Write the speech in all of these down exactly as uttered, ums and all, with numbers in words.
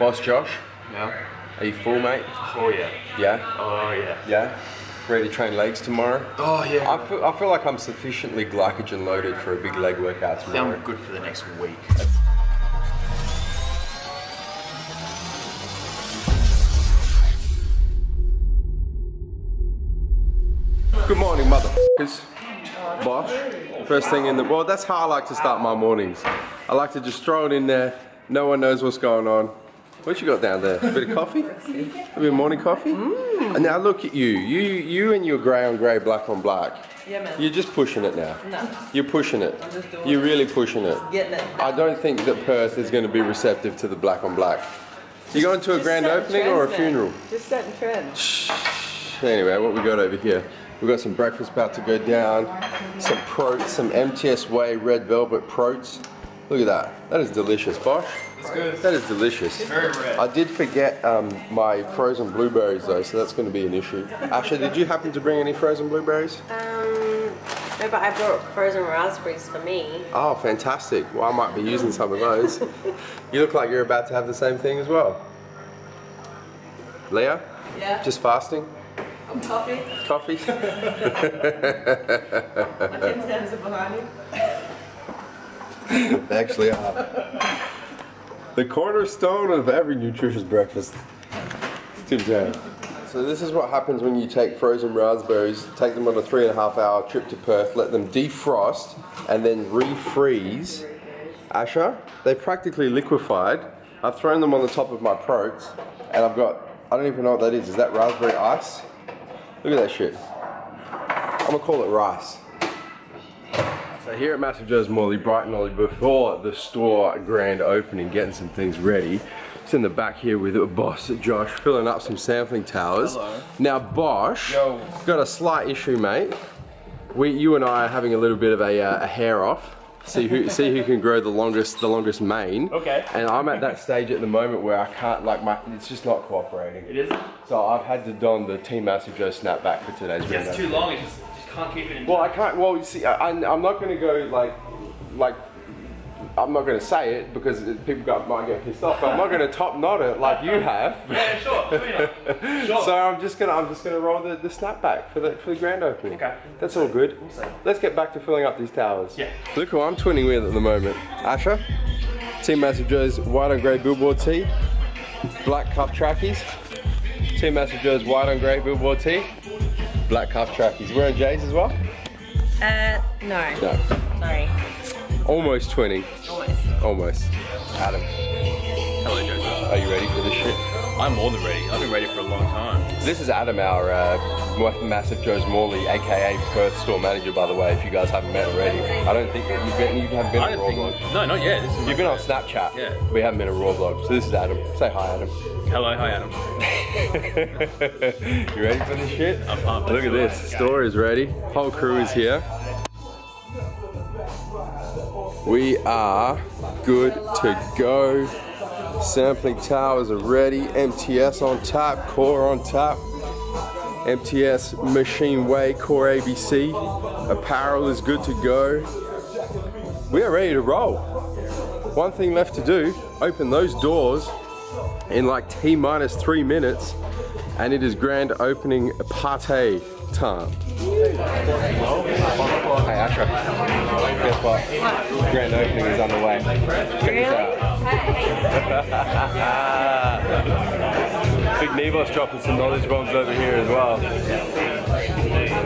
Boss Josh? Yeah. Are you full, mate? Oh yeah. Yeah? Oh yeah. Yeah? Ready to train legs tomorrow? Oh yeah. I feel, I feel like I'm sufficiently glycogen loaded for a big leg workout tomorrow. Sound good for the next week. Good morning, motherfuckers. Bosh. First thing in the world. That's how I like to start my mornings. I like to just throw it in there. No one knows what's going on. What you got down there? A bit of coffee? A bit of morning coffee? Mm. And now look at you. You you and your grey on grey, black on black. Yeah, man. You're just pushing it now. No. You're pushing it. I'm just doing You're really pushing it. Getting it. I don't think that Perth is going to be receptive to the black on black. You going to a grand opening trends, or a funeral? Man. Just setting trends. Anyway, what we got over here? We've got some breakfast about to go down, some proats, some M T S Way red velvet proats. Look at that. That is delicious, Bosh. It's good. That is delicious. It's very red. I did forget um, my frozen blueberries though, so that's going to be an issue. Asha, did you happen to bring any frozen blueberries? Um, no, but I brought frozen raspberries for me. Oh, fantastic. Well, I might be using some of those. You look like you're about to have the same thing as well. Leah? Yeah? Just fasting? Coffee. Coffee? My Tim Tams are behind me. They actually are. The cornerstone of every nutritious breakfast. Tim Tams. So this is what happens when you take frozen raspberries, take them on a three and a half hour trip to Perth, let them defrost and then refreeze. Asha, they practically liquefied. I've thrown them on the top of my proats and I've got, I don't even know what that is. Is that raspberry ice? Look at that shit. I'm gonna call it rice. So here at Massive Joe's Morley, Brighton Ollie, before the store grand opening, getting some things ready. It's in the back here with Boss Josh, filling up some sampling towers. Hello. Now Bosh, Yo. got a slight issue, mate. We, you and I are having a little bit of a, uh, a hair off. See who see who can grow the longest the longest mane. Okay. And I'm at that stage at the moment where I can't like my it's just not cooperating. It isn't. So I've had to don the Team Massive Joe snapback for today's video. It's too long. It just, just can't keep it in. Well, time. I can't. Well, you see, I, I'm not going to go like like I'm not going to say it because people got, might get pissed off. But I'm not going to top knot it like you have. Yeah, sure. Sure. sure. So I'm just gonna I'm just gonna roll the, the snapback for the for the grand opening. Okay. That's all good. Let's get back to filling up these towers. Yeah. Look who I'm twinning with at the moment. Asha, Team Massive Joe's white on grey billboard tee, black cuff trackies. Team Massive Joe's white on grey billboard tee, black cuff trackies. Wearing J's as well? Uh, no. No. Sorry. Almost twenty. Almost. Almost. Adam. Hello, Joe. Are you ready for this shit? I'm more than ready. I've been ready for a long time. This is Adam, our uh, Massive Joe's Morley, aka Perth store manager, by the way, if you guys haven't met already. I don't think that you've been, you haven't been on Raw Blog. No, not yet. This is you've been on Snapchat. Yeah. We haven't been on Raw Blog. So this is Adam. Say hi, Adam. Hello, hi, Adam. You ready for this shit? I'm pumped. Look at this. Store is ready. Whole crew is here. We are good to go. Sampling towers are ready. M T S on tap, Core on tap. M T S Machine Way, Core A B C. Apparel is good to go. We are ready to roll. One thing left to do, open those doors in like T minus three minutes and it is grand opening party time. Hey Asha, guess what? what? Grand opening is underway. Check this out. Big Nevos dropping some knowledge bombs over here as well.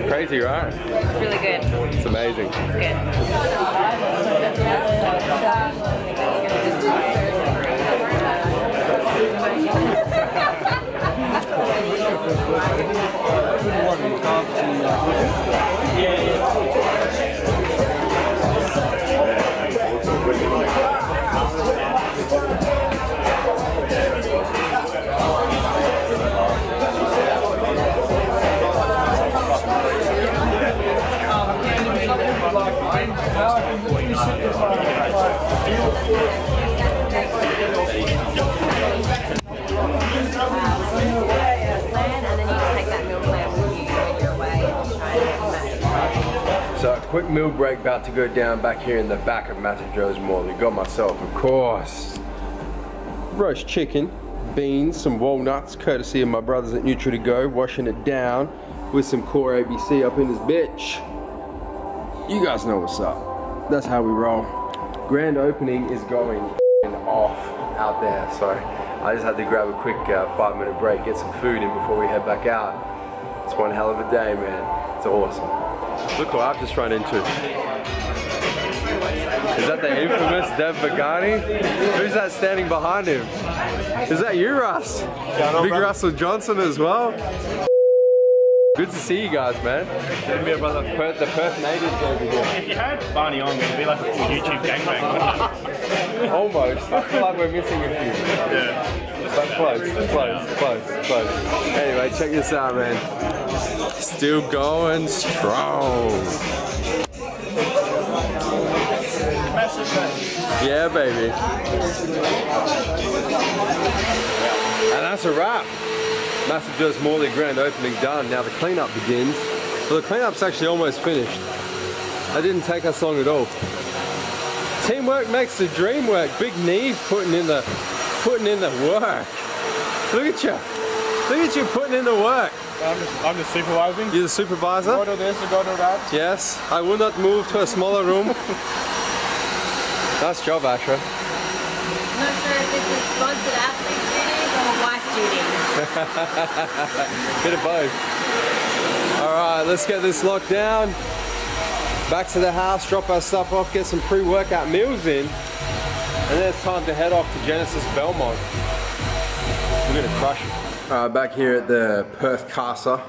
Crazy, right? It's really good. It's amazing. It's good. So, quick meal break about to go down back here in the back of Massive Joe's Morley. Got myself, of course, roast chicken beans, some walnuts, courtesy of my brothers at Nutri to Go, washing it down with some core A B C up in this bitch. You guys know what's up. That's how we roll. Grand opening is going off out there, so I just had to grab a quick uh, five minute break, get some food in before we head back out. It's one hell of a day, man. It's awesome. Look who I've just run into. Is that the infamous Dev Pagani? Who's that standing behind him? Is that you, Russ? Yeah, Big brother. Russell Johnson as well. Good to see you guys, man. Good to brother. Perth, the Perth natives over here. If you had Barney on, it'd be like a YouTube gangbang. Almost. I feel like we're missing a few. Yeah. But close, close, close, close. Anyway, check this out, man. Still going strong. Yeah, baby. And that's a wrap. Massive Joe's Morley grand opening done. Now the cleanup begins. Well, the cleanup's actually almost finished. That didn't take us long at all. Teamwork makes the dream work. Big Neve putting in the putting in the work. Look at you. Look at you putting in the work. I'm just, I'm just supervising. You're the supervisor? You order this, you order that. Yes. I will not move to a smaller room. Nice job, Ashra. I'm not sure if this is sponsored athlete duties or wife duties. Bit of both. Alright, let's get this locked down. Back to the house, drop our stuff off, get some pre-workout meals in. And then it's time to head off to Genesis Belmont. We're going to crush it. Alright, back here at the Perth Casa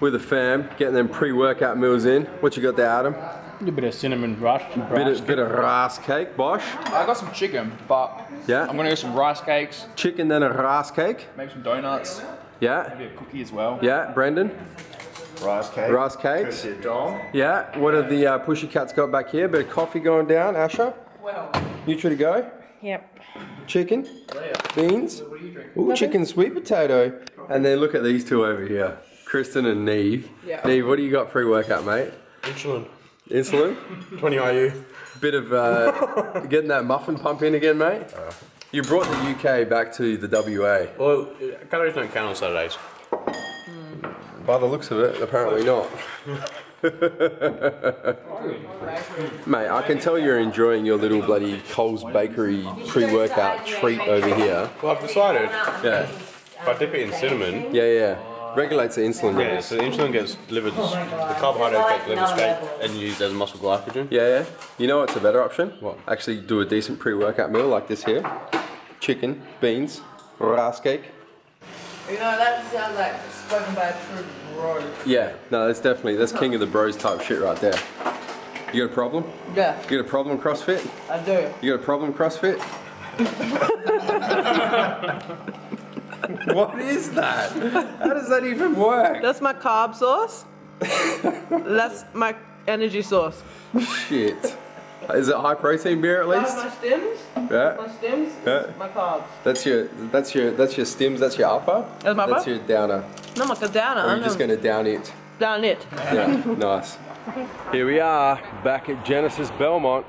with the fam, getting them pre-workout meals in. What you got there, Adam? A bit of cinnamon rice, rice bit, bit of rice cake, Bosh. I got some chicken, but yeah. I'm gonna get some rice cakes. Chicken, then a rice cake. Maybe some donuts. Yeah. Maybe a cookie as well. Yeah, Brendan. Rice cake. Rice cakes. Yeah. What yeah. have the uh, pushy cats got back here? Bit of coffee going down, Asha. Well. Nutri to Go. Yep. Chicken. Yeah. Beans. What are you drinking? Ooh, chicken sweet potato. And then look at these two over here, Kristen and Neve. Yeah. Neve, what do you got pre-workout, mate? Insulin. Insulin? twenty I U. Bit of uh, getting that muffin pump in again, mate. Uh, you brought the U K back to the W A. Well, calories don't count on Saturdays. Mm. By the looks of it, apparently not. Mate, I can tell you're enjoying your little bloody Coles bakery pre-workout treat over here. Well, I've decided. Yeah. If I dip it in cinnamon. Yeah, yeah. Regulates the insulin. Yeah, so the insulin gets delivered, the carbohydrate gets delivered straight and used as muscle glycogen. Yeah, yeah. You know what's a better option? What? Actually do a decent pre-workout meal like this here. Chicken, beans, rice cake. You know, that sounds like spoken by a true bro. Yeah, no, that's definitely, that's king of the bros type shit right there. You got a problem? Yeah. You got a problem, CrossFit? I do. You got a problem, CrossFit? What is that? How does that even work? That's my carb sauce. That's my energy sauce. Shit. Is it high protein beer at least? My stims. Yeah. My stims. Yeah. My carbs. That's your. That's your. That's your stims. That's your upper. That's my upper. That's your downer. No, my downer. Or are you just gonna down it? Down it. Yeah. Nice. Here we are, back at Genesis Belmont.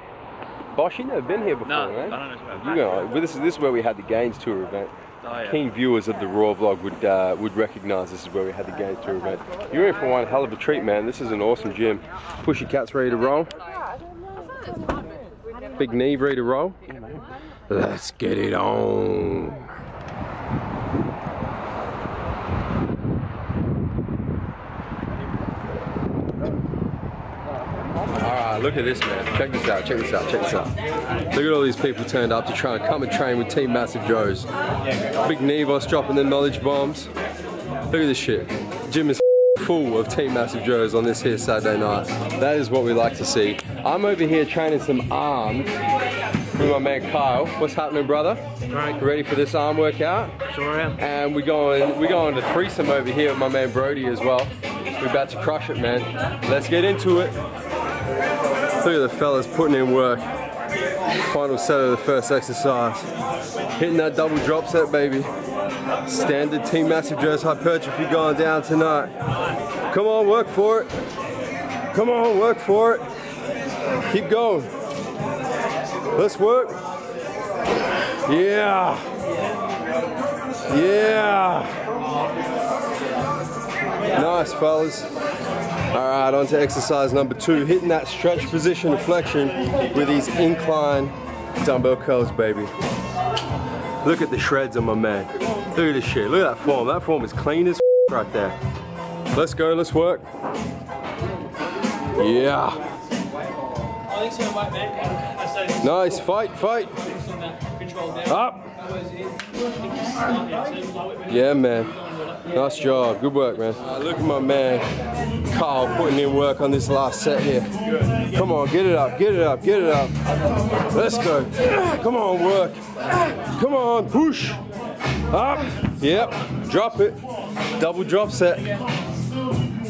Bosh, you've never been here before, no, man. No, I don't know. You know, well, this is this is where we had the Gains Tour event. Oh, yeah. Keen viewers of the Raw vlog would uh, would recognise this is where we had the Gains Tour event. You're in for one hell of a treat, man. This is an awesome gym. Pushy Cat's ready to roll. Big Neve ready to roll. Let's get it on. Alright, look at this, man. Check this out, check this out, check this out. Look at all these people turned up to try and come and train with Team Massive Joe's. Big Nevos dropping their knowledge bombs. Look at this shit. Gym is full of Team Massive Joe's on this here Saturday night. That is what we like to see. I'm over here training some arms with my man Kyle. What's happening, brother? Right. Ready for this arm workout? Sure am. And we're going, we're going to threesome over here with my man Brody as well. We're about to crush it, man. Let's get into it. Look at the fellas putting in work. Final set of the first exercise. Hitting that double drop set, baby. Standard Team Massive Joe's hypertrophy going down tonight. Come on, work for it. Come on, work for it. Keep going. Let's work. Yeah. Yeah. Nice, fellas. All right, on to exercise number two, hitting that stretch position of flexion with these incline dumbbell curls, baby. Look at the shreds on my man. Look at this shit, look at that form. That form is clean as f right there. Let's go, let's work. Yeah. Nice, fight, fight. Up. Yeah, man. Nice job, good work, man. Uh, look at my man, Carl, putting in work on this last set here. Come on, get it up, get it up, get it up. Let's go. Come on, work. Come on, push. Up, yep, drop it. Double drop set.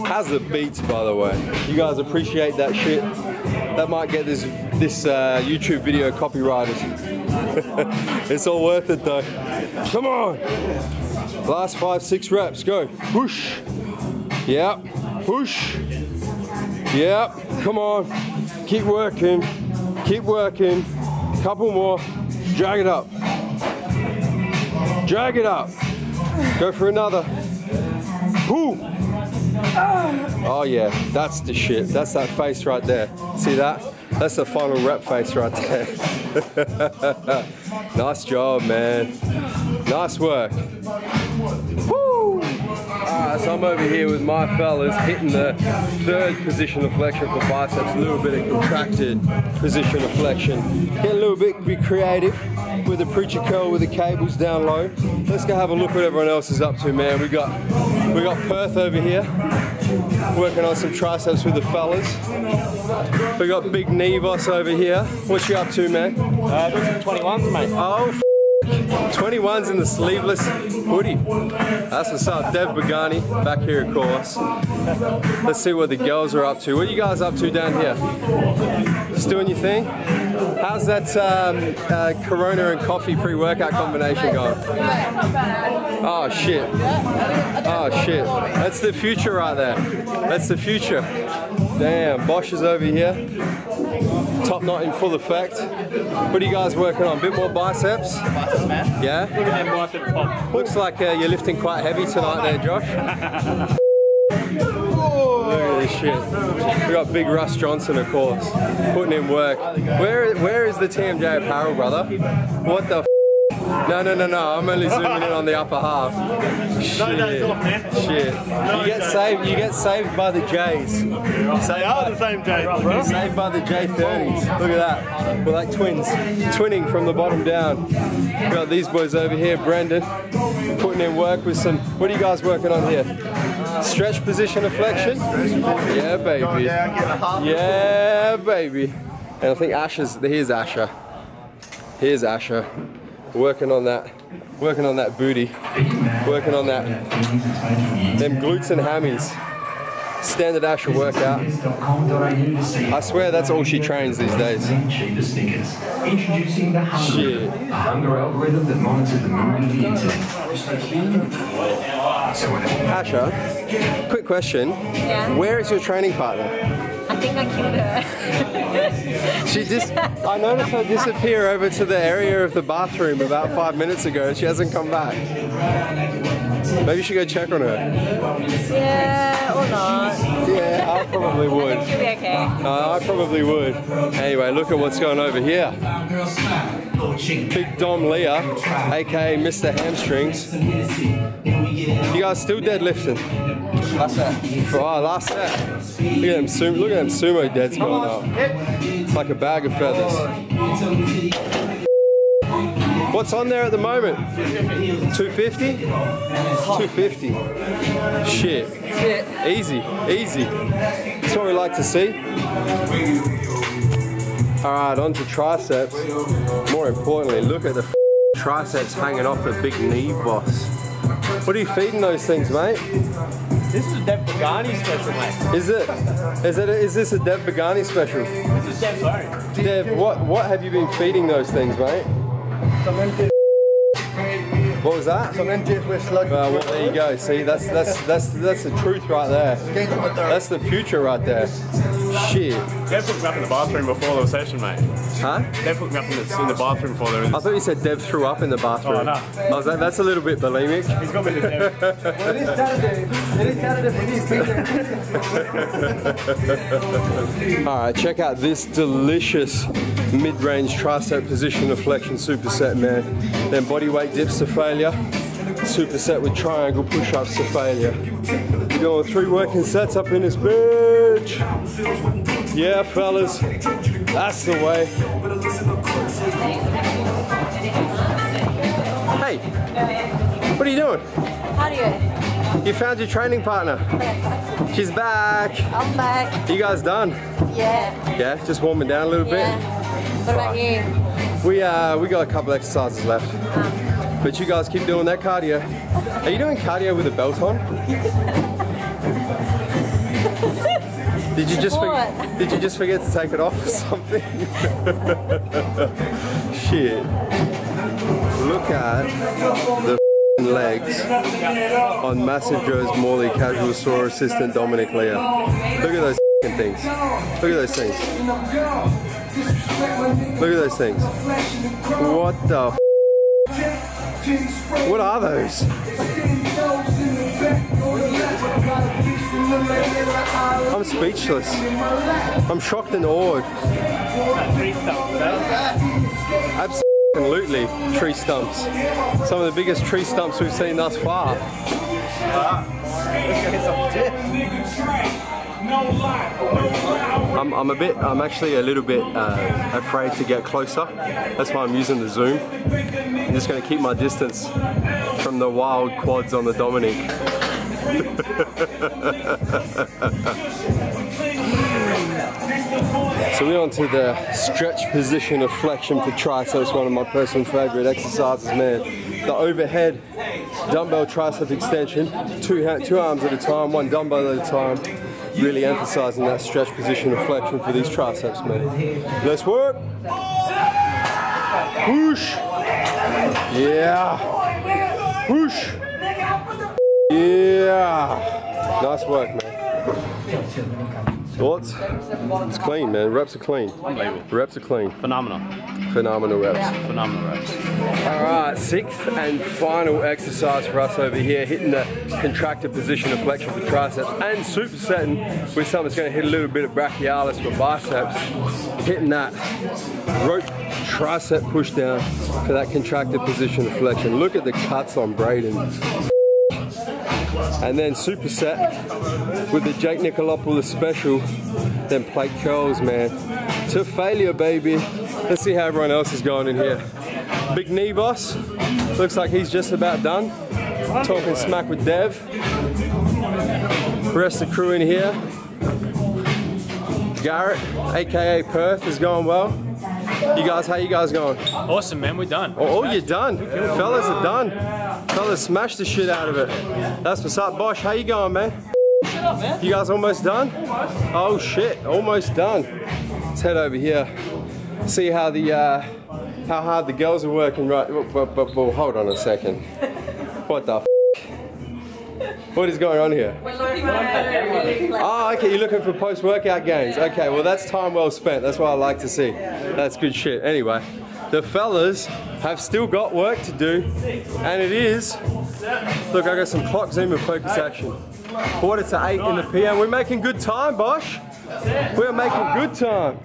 How's the beats, by the way? You guys appreciate that shit? That might get this, this uh, YouTube video copyrighted. It's all worth it, though. Come on. Last five, six reps, go. Push. Yep. Push. Yep. Come on. Keep working. Keep working. Couple more. Drag it up. Drag it up. Go for another. Ooh. Oh yeah, that's the shit. That's that face right there. See that? That's the final rep face right there. Nice job, man. Nice work. Woo! Alright, so I'm over here with my fellas hitting the third position of flexion for biceps, a little bit of contracted position of flexion. Get a little bit, be creative with the preacher curl with the cables down low. Let's go have a look what everyone else is up to, man. We got we got Perth over here working on some triceps with the fellas. We got Big Nevos over here. What you up to, man? Uh, twenty-ones, mate. Oh, f twenty-ones in the sleeveless hoodie. That's what's up. Dev Pagani back here, of course. Let's see what the girls are up to. What are you guys up to down here? Just doing your thing? How's that um, uh, Corona and coffee pre-workout combination going? Oh shit. Oh shit. That's the future right there. That's the future. Damn, Bosch is over here. Top knot in full effect. What are you guys working on? A bit more biceps? Biceps, man. Yeah? Look at them biceps pop. Looks like uh, you're lifting quite heavy tonight there, Josh. Look at this shit. We got Big Russ Johnson, of course, putting in work. Where, where is the T M J Apparel, brother? What the f? No, no, no, no, I'm only zooming in on the upper half. Shit. No days off, man. Shit. No you get days. saved you get saved by the J's. They are the same J's, bro. Saved by the J thirties. Look at that. We're like twins. Twinning from the bottom down. We've got these boys over here, Brendan, putting in work with some... What are you guys working on here? Stretch position of flexion? Yeah, baby. Yeah, baby. And I think Asher's... Here's Asher. Here's Asher. Working on that, working on that booty, working on that, them glutes and hammies. Standard Asher workout. I swear that's all she trains these days. Introducing the hunger algorithm that monitors the movement of the internet. Asher, quick question. Yeah. Where is your training partner? I think I killed her. She just, I noticed her disappear over to the area of the bathroom about five minutes ago and she hasn't come back. Maybe you should go check on her. Yeah, or not. Yeah, I probably would. I think she'll be okay. Uh, I probably would. Anyway, look at what's going over here. Big Dom Leah, aka Mister Hamstrings. You guys still deadlifting? Last set. Oh, last set. Look at them sumo, look at them sumo deads going up. It's like a bag of feathers. What's on there at the moment? two fifty? two fifty. Shit. Easy, easy. That's what we like to see. Alright, on to triceps. More importantly, look at the triceps hanging off the Big Knee Boss. What are you feeding those things, mate? This is a Dev Pagani special, mate. Is it? Is it? Is this a Dev Pagani special? This is Dev's own. Dev, what, what have you been feeding those things, mate? Some M T S. What was that? Some M T S Way slug. Uh, well, there you go. See, that's that's that's that's the truth right there. That's the future right there. shit. Dev hooked me up in the bathroom before the session, mate. Huh? Dev hooked me up in the, in the bathroom before there was... I thought you said Dev threw up in the bathroom. Oh, no. I was like, that's a little bit bulimic. He's got me to Dev. Well, it is Saturday. It is Saturday. Alright, check out this delicious mid-range tricep position flexion superset, man. Then body weight dips to failure. Superset with triangle push-ups to failure. We're doing three working sets up in this bitch. Yeah, fellas, that's the way. Hey, what are you doing? Cardio. You found your training partner. Yes. She's back. I'm back. You guys done? Yeah. Yeah, just warming down a little yeah. bit. What about you? We uh, we got a couple exercises left. Um, But you guys keep doing that cardio. Are you doing cardio with a belt on? Did you just forget, did you just forget to take it off or something? Shit. Look at the legs on Massive Joe's Morley casual store assistant Dominic Lear. Look at those things. Look at those things. Look at those things. What the f? What are those? I'm speechless. I'm shocked and awed. Absolutely, tree stumps. Some of the biggest tree stumps we've seen thus far. I'm, I'm a bit, I'm actually a little bit uh, afraid to get closer. That's why I'm using the zoom. I'm just going to keep my distance from the wild quads on the Dominic. So we're on to the stretch position of flexion for triceps, one of my personal favorite exercises, man. The overhead dumbbell tricep extension, two, two arms at a time, one dumbbell at a time. Really emphasizing that stretch position of flexion for these triceps, man. Let's work. Whoosh. Yeah. Whoosh. Yeah. Nice work, man. Thoughts? It's clean, man. Reps are clean. Unbelievable. Reps are clean. Phenomenal. Phenomenal reps. Phenomenal reps. All right, sixth and final exercise for us over here, hitting the contracted position of flexion for triceps and supersetting with something that's going to hit a little bit of brachialis for biceps. Hitting that rope tricep push down for that contracted position of flexion. Look at the cuts on Braden. And then superset with the Jake Nicolopoulos special, then plate curls, man. To failure, baby. Let's see how everyone else is going in here. Big knee boss, looks like he's just about done. Talking smack with Dev. Rest of the crew in here. Garrett, A K A Perth, is going well. You guys, how you guys going? Awesome, man, we're done. Oh, oh you're done. Fellas are done. Fellas, smash the shit out of it. That's what's up. Bosh, how you going, man? Shut up, man. You guys almost done? Almost. Oh shit, almost done. Let's head over here. See how the uh, how hard the girls are working, right? Well, well, well, hold on a second. What the f? What is going on here? We're looking for everything. Oh, okay, you're looking for post-workout gains. Okay, well that's time well spent. That's what I like to see. That's good shit. Anyway. The fellas have still got work to do, and it is, look, I got some clock zoom and focus action. Quarter to eight in the P M. We're making good time, Bosh. We're making good time.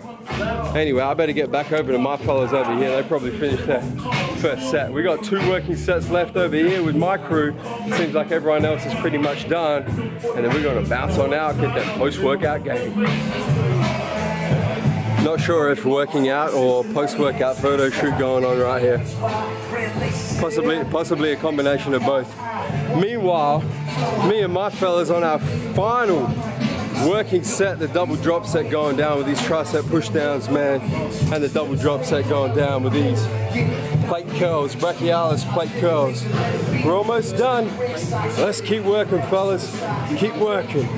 Anyway, I better get back over to my fellas over here. They probably finished their first set. We got two working sets left over here with my crew. It seems like everyone else is pretty much done, and then we're gonna bounce on out, get that post-workout game. Not sure if working out or post-workout photo shoot going on right here. Possibly, possibly a combination of both. Meanwhile, me and my fellas on our final working set, the double drop set going down with these tricep push downs, man, and the double drop set going down with these plate curls, brachialis plate curls. We're almost done. Let's keep working, fellas. Keep working.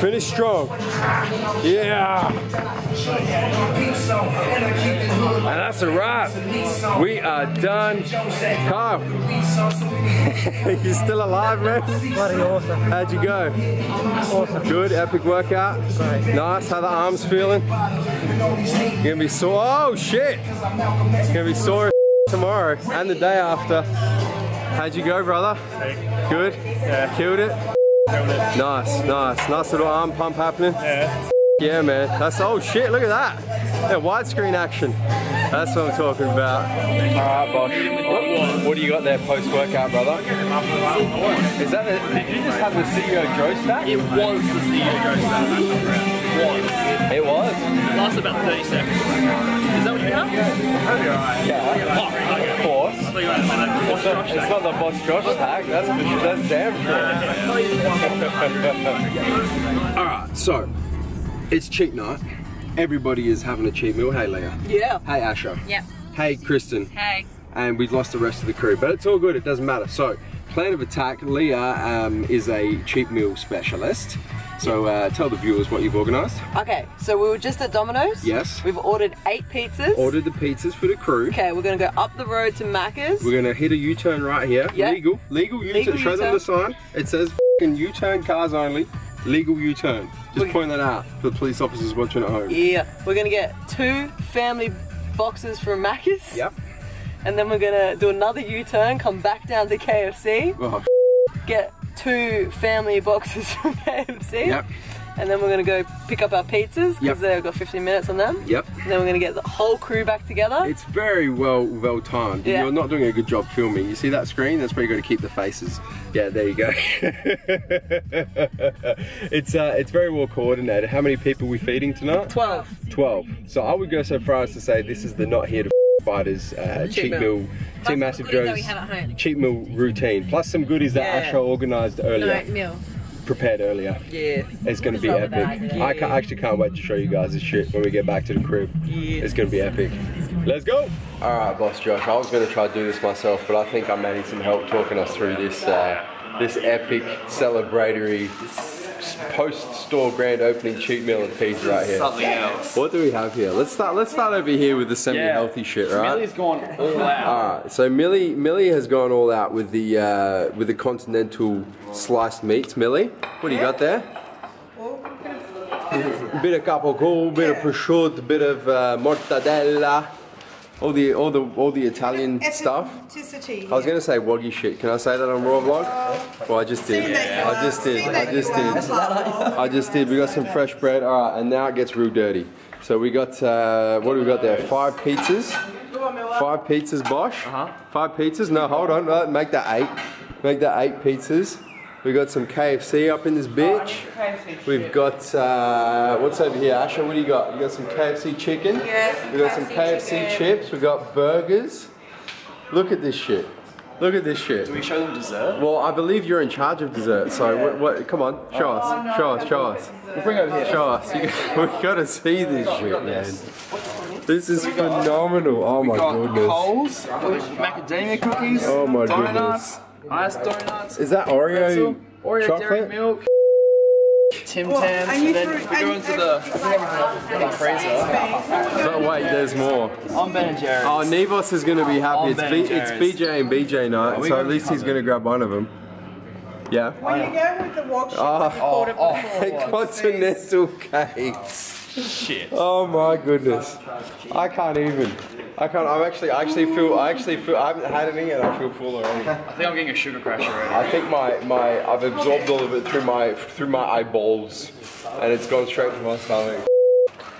Finish strong. Yeah. And that's a wrap. We are done. Kyle. You're still alive, man. Bloody awesome. How'd you go? Awesome. Good, epic workout. Great. Nice. How the arms feeling? You're gonna be sore. Oh shit! You're gonna be sore tomorrow and the day after. How'd you go, brother? Good. Yeah. Killed it. Killed it. Nice, nice, nice little arm pump happening. Yeah. Yeah, man. That's oh shit. Look at that. Yeah, widescreen action. That's what I'm talking about. Alright, Bosh. What, what do you got there post-workout, brother? Is that a, did you just have the C E O Joe stat? It was the C E O Joe stat. Was. It was? It lasts about thirty seconds. Is that what you have? Yeah. Yeah. Of course. It's not, it's not the Boss Josh tag. That's, that's damn true. Alright, so it's cheat night. Everybody is having a cheat meal. Hey, Leah. Yeah. Hey, Asha. Yeah. Hey, Kristen. Hey. And we've lost the rest of the crew, but it's all good. It doesn't matter. So, plan of attack. Leah um, is a cheat meal specialist. So, uh, tell the viewers what you've organised. Okay. So, we were just at Domino's. Yes. We've ordered eight pizzas. Ordered the pizzas for the crew. Okay. We're going to go up the road to Macca's. We're going to hit a U-turn right here. Yep. Legal. Legal U-turn. Show them the sign. It says f***ing U-turn cars only. Legal U-turn. Just point that out for the police officers watching at home. Yeah. We're going to get two family boxes from Macca's. Yep. And then we're going to do another U-turn, come back down to K F C. Oh, get two family boxes from K F C. Yep. And then we're going to go pick up our pizzas, because yep. they've got fifteen minutes on them. Yep. And then we're going to get the whole crew back together. It's very well well timed. Yeah. You're not doing a good job filming. You see that screen? That's where you've got to keep the faces. Yeah, there you go. it's uh, it's very well coordinated. How many people are we feeding tonight? Twelve. Twelve. So I would go so far as to say this is the Not Here to Fighters uh, cheap meal. meal. Team Massive Joe's cheap meal routine. Plus some goodies yeah. that Asha organised earlier. No, meal. Prepared earlier. Yeah. It's going to be epic. Yeah. I can't, actually can't wait to show you guys this shit when we get back to the crib. Yeah. It's going to be epic. Let's go. All right, Boss Josh. I was going to try to do this myself, but I think I may need some help talking us through this uh, this epic celebratory post-store grand opening cheat meal and pizza right here. Something else. What do we have here? Let's start. Let's start over here with the semi-healthy yeah. shit, right? Millie's gone all out. All right. So Millie, Millie has gone all out with the uh, with the continental sliced meats. Millie, what do you got there? A bit of capocollo, bit of prosciutto, a bit of uh, mortadella. All the all the all the Italian stuff. I was gonna say wagyu shit. Can I say that on Raw Vlog? Well, I just did. Yeah. I just did. I just did. I just did. I just did. We got some fresh bread. All right, and now it gets real dirty. So we got uh, what do we got there? Five pizzas. Five pizzas, Bosh. Uh-huh. Five pizzas. No, hold on. Make that eight. Make that eight pizzas. We got some K F C up in this bitch. We've got, uh, what's over here? Asha, what do you got? You got some K F C chicken. Yes. We got some K F C chips. We got burgers. Look at this shit. Look at this shit. Do we show them dessert? Well, I believe you're in charge of dessert, so yeah. what, what, come on, show us, oh, no, show us, show us. We'll bring over here. Show us. We've got to see this oh, shit, man. This, this is phenomenal. Oh my goodness. We got Coles, macadamia cookies, oh my donuts. Goodness. Iced donuts. Is that Oreo? Oreo chocolate? Dairy milk. Tim Tams. And then if we go into the freezer. But wait, there's more. I'm Ben and Jerry. Oh, Nevos is going to be happy. It's, B, it's B J and B J night, so at least he's going to grab one of them. Yeah. When you go with the walk shop, oh, oh, continental cakes. Shit. Oh my goodness. I can't even. I can't. I'm actually. I actually feel. I actually feel. I haven't had any, and I feel full already. I think I'm getting a sugar crash already. I think my my. I've absorbed all of it through my through my eyeballs, and it's gone straight to my stomach.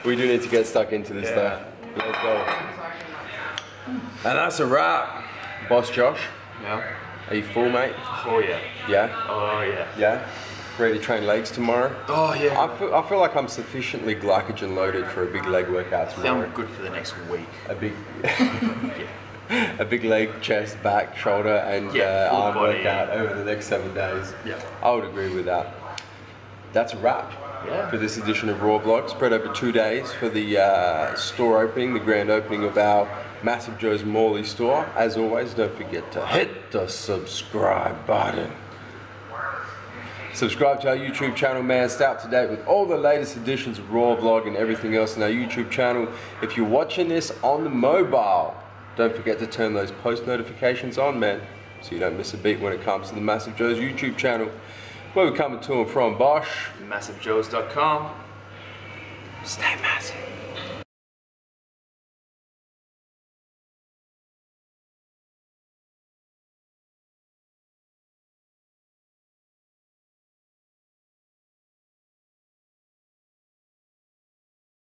We do need to get stuck into this yeah. though. Let's go. And that's a wrap, Boss Josh. Yeah. Are you full, mate? Oh yeah. Yeah. Oh yeah. Yeah. Ready to train legs tomorrow? Oh yeah. I feel, I feel like I'm sufficiently glycogen loaded for a big leg workout tomorrow. Sound good for the next week. A big, yeah. a big leg, chest, back, shoulder, and yeah, uh, arm body, workout yeah. over the next seven days. Yeah. I would agree with that. That's a wrap yeah. for this edition of Raw Vlog, spread over two days for the uh, store opening, the grand opening of our Massive Joe's Morley store. As always, don't forget to hit the subscribe button. Subscribe to our YouTube channel, man. Stay up to date with all the latest editions of Raw Vlog and everything else on our YouTube channel. If you're watching this on the mobile, don't forget to turn those post notifications on, man. so you don't miss a beat when it comes to the Massive Joe's YouTube channel, where we're coming to and from Bosh. Massive Joes dot com. Stay massive.